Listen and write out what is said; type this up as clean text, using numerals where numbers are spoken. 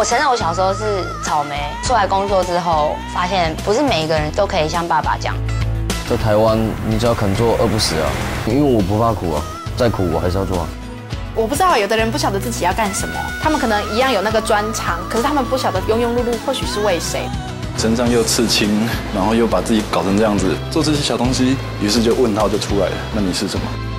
我承认我小时候是草莓，出来工作之后发现不是每一个人都可以像爸爸这样。在台湾，你只要肯做，饿不死啊！因为我不怕苦啊，再苦我还是要做啊。我不知道，有的人不晓得自己要干什么，他们可能一样有那个专长，可是他们不晓得庸庸碌碌或许是为谁。 身上又刺青，然后又把自己搞成这样子，做这些小东西，于是就问号就出来了。那你是什么？